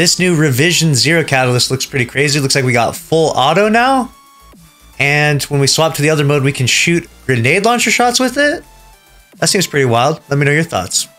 This new Revision Zero Catalyst looks pretty crazy. Looks like we got full auto now. And when we swap to the other mode, we can shoot grenade launcher shots with it. That seems pretty wild. Let me know your thoughts.